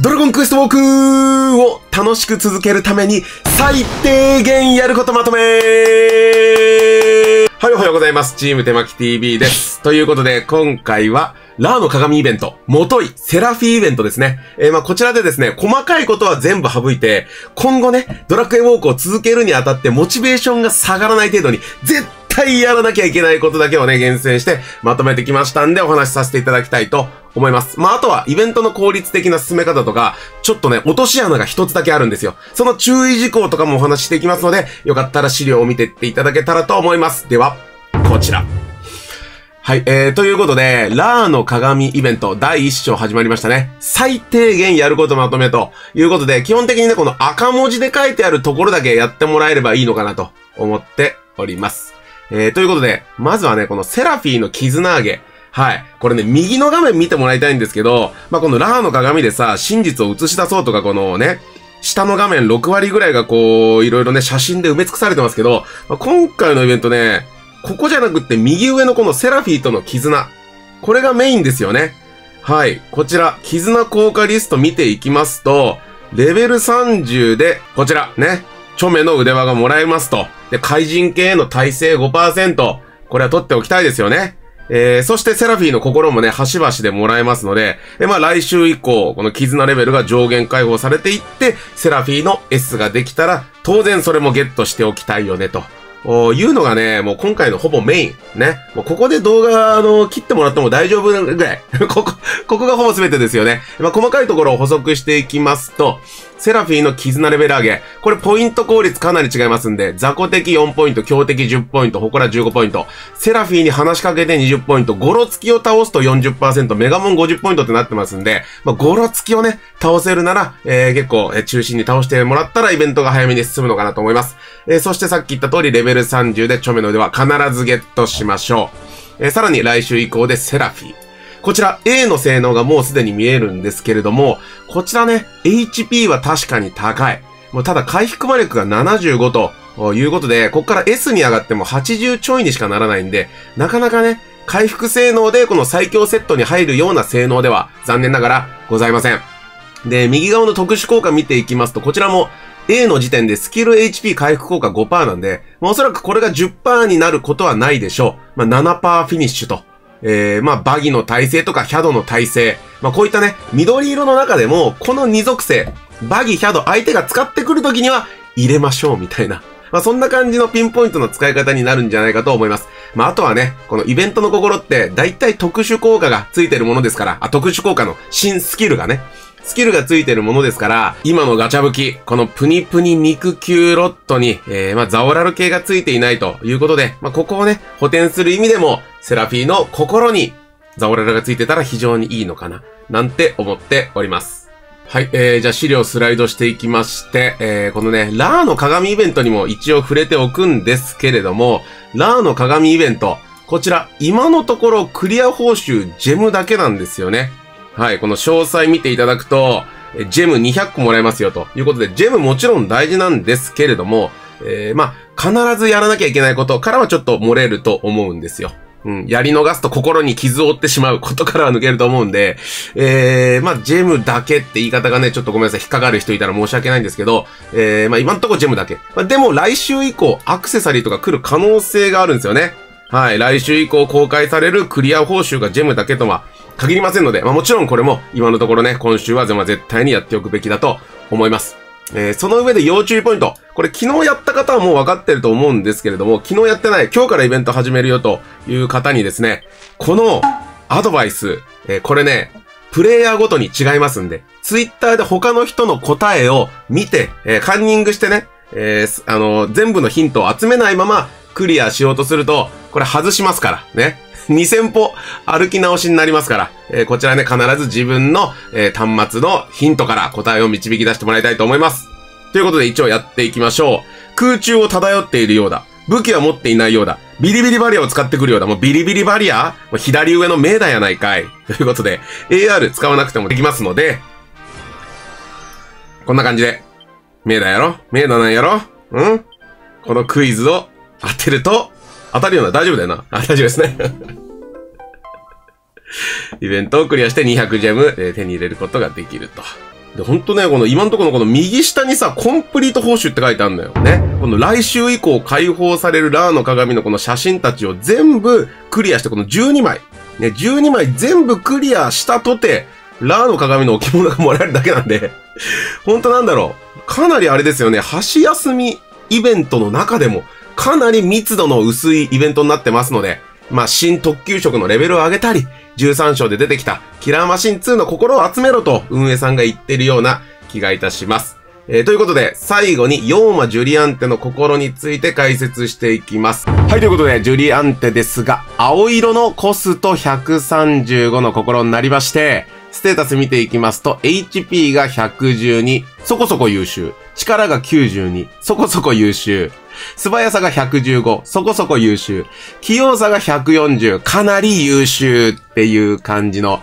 ドラゴンクエストウォークを楽しく続けるために最低限やることまとめ。はい、おはようございます。チーム手巻 TV です。ということで、今回は、ラーの鏡イベント、もとい、セラフィイベントですね。こちらでですね、細かいことは全部省いて、今後ね、ドラクエウォークを続けるにあたってモチベーションが下がらない程度に、絶対やらなきゃいけないことだけをね、厳選して、まとめてきましたんで、お話しさせていただきたいと思います。まあ、あとは、イベントの効率的な進め方とか、ちょっとね、落とし穴が一つだけあるんですよ。その注意事項とかもお話ししていきますので、よかったら資料を見てっていただけたらと思います。では、こちら。はい、ということで、ラーの鏡イベント第1章始まりましたね。最低限やることまとめということで、基本的にね、この赤文字で書いてあるところだけやってもらえればいいのかなと思っております。ということで、まずはね、このセラフィーの絆上げ。はい。これね、右の画面見てもらいたいんですけど、まあ、このラーの鏡でさ、真実を映し出そうとか、このね、下の画面6割ぐらいがこう、いろいろね、写真で埋め尽くされてますけど、まあ、今回のイベントね、ここじゃなくって右上のこのセラフィーとの絆。これがメインですよね。はい。こちら、絆効果リスト見ていきますと、レベル30で、こちら、ね。チョメの腕輪がもらえますと。で、怪人系への耐性 5%。これは取っておきたいですよね。そしてセラフィーの心もね、端々でもらえますので、まあ来週以降、この絆レベルが上限解放されていって、セラフィーの S ができたら、当然それもゲットしておきたいよね、と。いうのがね、もう今回のほぼメイン。ね。もうここで動画、切ってもらっても大丈夫ぐらい。ここがほぼ全てですよね。まあ、細かいところを補足していきますと、セラフィーの絆レベル上げ。これポイント効率かなり違いますんで、雑魚敵4ポイント、強敵10ポイント、祠15ポイント。セラフィーに話しかけて20ポイント、ゴロツキを倒すと 40%、メガモン50ポイントってなってますんで、まあ、ゴロツキをね、倒せるなら、結構、中心に倒してもらったらイベントが早めに進むのかなと思います。そしてさっき言った通り、レベル30でチョメの腕は必ずゲットしましょう。さらに来週以降でセラフィー。こちら A の性能がもうすでに見えるんですけれども、こちらね、HP は確かに高い。もうただ回復魔力が75ということで、ここから S に上がっても80ちょいにしかならないんで、なかなかね、回復性能でこの最強セットに入るような性能では残念ながらございません。で、右側の特殊効果見ていきますと、こちらもA の時点でスキル HP 回復効果 5% なんで、まあ、おそらくこれが 10% になることはないでしょう。まあ、7% フィニッシュと。まあ、バギの耐性とかヒャドの耐性。まあ、こういったね、緑色の中でも、この二属性、バギ、ヒャド、相手が使ってくるときには入れましょうみたいな。まあ、そんな感じのピンポイントの使い方になるんじゃないかと思います。まあ、あとはね、このイベントの心って、だいたい特殊効果がついてるものですから、特殊効果の新スキルがね、スキルがついてるものですから、今のガチャ吹き、このプニプニ肉球ロットに、ザオラル系がついていないということで、まあ、ここをね、補填する意味でも、セラフィーの心にザオラルがついてたら非常にいいのかな、なんて思っております。はい、じゃあ資料スライドしていきまして、このね、ラーの鏡イベントにも一応触れておくんですけれども、ラーの鏡イベント、こちら、今のところクリア報酬ジェムだけなんですよね。はい、この詳細見ていただくと、ジェム200個もらえますよということで、ジェムもちろん大事なんですけれども、まあ、必ずやらなきゃいけないことからはちょっと漏れると思うんですよ。うん、やり逃すと心に傷を負ってしまうことからは抜けると思うんで、まあ、ジェムだけって言い方がね、ちょっとごめんなさい、引っかかる人いたら申し訳ないんですけど、まあ、今んとこジェムだけ。まあ、でも来週以降、アクセサリーとか来る可能性があるんですよね。はい、来週以降公開されるクリア報酬がジェムだけとは、限りませんので、まあ、もちろんこれも今のところね、今週は絶対にやっておくべきだと思います。その上で要注意ポイント。これ昨日やった方はもう分かってると思うんですけれども、昨日やってない、今日からイベント始めるよという方にですね、このアドバイス、これね、プレイヤーごとに違いますんで、ツイッターで他の人の答えを見て、カンニングしてね、全部のヒントを集めないままクリアしようとすると、これ外しますから、ね。2000歩歩き直しになりますから、こちらね、必ず自分の、端末のヒントから答えを導き出してもらいたいと思います。ということで一応やっていきましょう。空中を漂っているようだ。武器は持っていないようだ。ビリビリバリアを使ってくるようだ。もうビリビリバリア？もう左上の目だやないかい。ということで、AR 使わなくてもできますので、こんな感じで、目だやろ？目だなんやろ？うん？このクイズを当てると、当たるような、大丈夫だよな。大丈夫ですね。イベントをクリアして200ジェム、手に入れることができると。で、ほんとね、この今んところのこの右下にさ、コンプリート報酬って書いてあるんだよね。この来週以降解放されるラーの鏡のこの写真たちを全部クリアして、この12枚。ね、12枚全部クリアしたとて、ラーの鏡の置物がもらえるだけなんで、ほんとなんだろう。かなりあれですよね、箸休みイベントの中でも、かなり密度の薄いイベントになってますので、まあ、新特級色のレベルを上げたり、13章で出てきたキラーマシン2の心を集めろと運営さんが言ってるような気がいたします。ということで、最後にヨーマ・ジュリアンテの心について解説していきます。はい、ということで、ジュリアンテですが、青色のコスト135の心になりまして、ステータス見ていきますと、HP が112、そこそこ優秀。力が92、そこそこ優秀。素早さが115、そこそこ優秀。器用さが140、かなり優秀っていう感じの、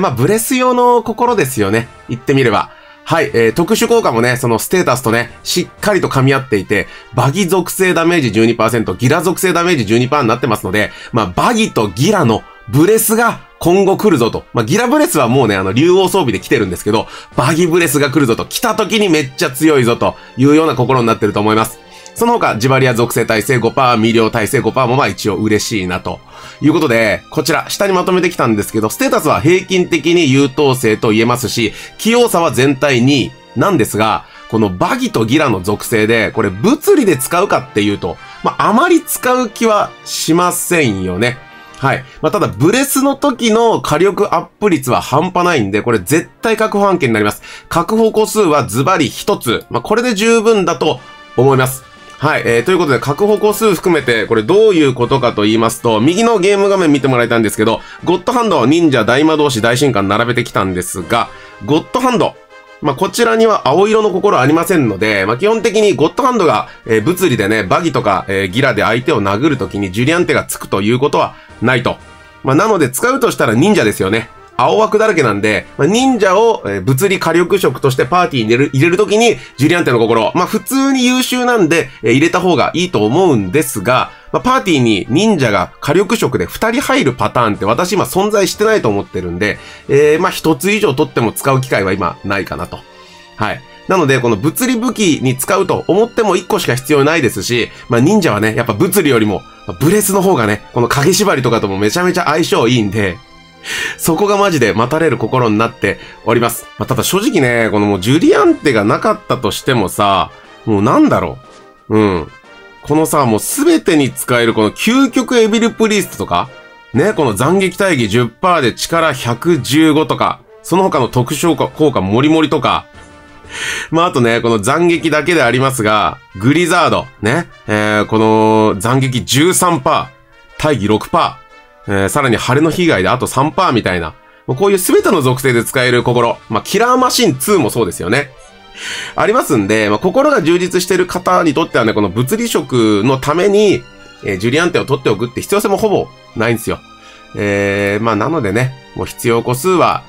まあ、ブレス用の心ですよね。言ってみれば。はい、特殊効果もね、そのステータスとね、しっかりと噛み合っていて、バギ属性ダメージ 12%、ギラ属性ダメージ 12% になってますので、まあ、バギとギラのブレスが今後来るぞと。まあ、ギラブレスはもうね、竜王装備で来てるんですけど、バギブレスが来るぞと、来た時にめっちゃ強いぞというような心になってると思います。その他、ジバリア属性耐性 5%、未了耐性 5% もまあ一応嬉しいなと。いうことで、こちら、下にまとめてきたんですけど、ステータスは平均的に優等生と言えますし、器用さは全体2位なんですが、このバギとギラの属性で、これ物理で使うかっていうと、まああまり使う気はしませんよね。はい。まあ、ただ、ブレスの時の火力アップ率は半端ないんで、これ絶対確保案件になります。確保個数はズバリ1つ。まあ、これで十分だと思います。はい。ということで、確保個数含めて、これどういうことかと言いますと、右のゲーム画面見てもらいたいんですけど、ゴッドハンド、忍者、大魔導士、大神官並べてきたんですが、ゴッドハンド。まあ、こちらには青色の心ありませんので、まあ、基本的にゴッドハンドが、物理でね、バギとか、ギラで相手を殴るときにジュリアンテがつくということはないと。まあ、なので使うとしたら忍者ですよね。青枠だらけなんで、まあ、忍者を、物理火力色としてパーティーに入れるときに、ジュリアンテの心、まあ、普通に優秀なんで、入れた方がいいと思うんですが、まあ、パーティーに忍者が火力色で2人入るパターンって私今存在してないと思ってるんで、まあ、1つ以上取っても使う機会は今ないかなと。はい。なので、この物理武器に使うと思っても1個しか必要ないですし、まあ、忍者はね、やっぱ物理よりも、ブレスの方がね、この影縛りとかともめちゃめちゃ相性いいんで、そこがマジで待たれる心になっております。まあ、ただ正直ね、このもうジュリアンテがなかったとしてもさ、もうなんだろう。うん。このさ、もうすべてに使えるこの究極エビルプリーストとか、ね、この斬撃大義 10% で力115とか、その他の特殊効果モリモリとか、まあ、あとね、この斬撃だけでありますが、グリザード、ね、この斬撃 13%、大義 6%、さらに晴れの被害であと 3% みたいな。こういう全ての属性で使える心。まあ、キラーマシン2もそうですよね。ありますんで、まあ、心が充実している方にとってはね、この物理色のために、ジュリアンテを取っておくって必要性もほぼないんですよ。まあ、なのでね、もう必要個数は、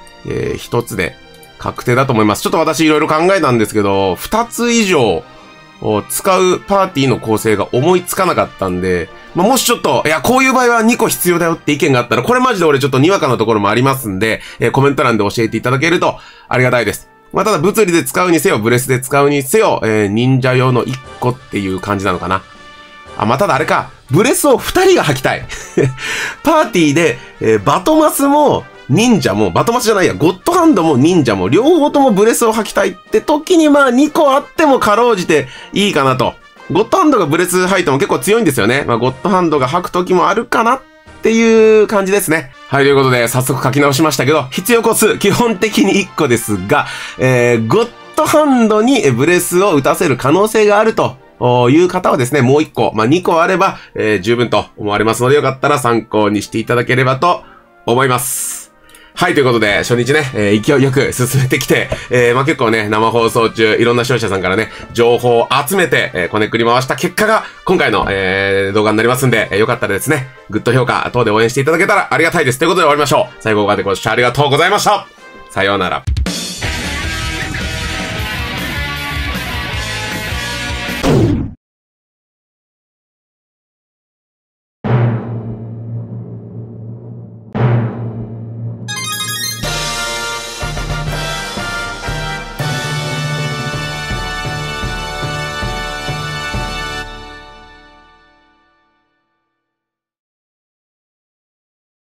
一つで確定だと思います。ちょっと私いろいろ考えたんですけど、二つ以上、使うパーティーの構成が思いつかなかったんで、まあ、もしちょっと、いや、こういう場合は2個必要だよって意見があったら、これマジで俺ちょっとにわかなところもありますんで、コメント欄で教えていただけるとありがたいです。まあ、ただ物理で使うにせよ、ブレスで使うにせよ、忍者用の1個っていう感じなのかな。あ、まあ、ただあれか、ブレスを2人が吐きたい。パーティーで、バトマスも、忍者も、バトマスじゃないや、ゴッドハンドも忍者も、両方ともブレスを吐きたいって時に、まあ2個あってもかろうじていいかなと。ゴッドハンドがブレス吐いても結構強いんですよね。まあゴッドハンドが吐く時もあるかなっていう感じですね。はい、ということで、早速書き直しましたけど、必要個数、基本的に1個ですが、ゴッドハンドにブレスを打たせる可能性があると。いう方はですね、もう1個、まあ2個あれば、十分と思われますので、よかったら参考にしていただければと思います。はい、ということで、初日ね、勢いよく進めてきて、まあ、結構ね、生放送中、いろんな視聴者さんからね、情報を集めて、こねくり回した結果が、今回の、動画になりますんで、よかったらですね、グッド評価等で応援していただけたらありがたいです。ということで終わりましょう。最後までご視聴ありがとうございました。さようなら。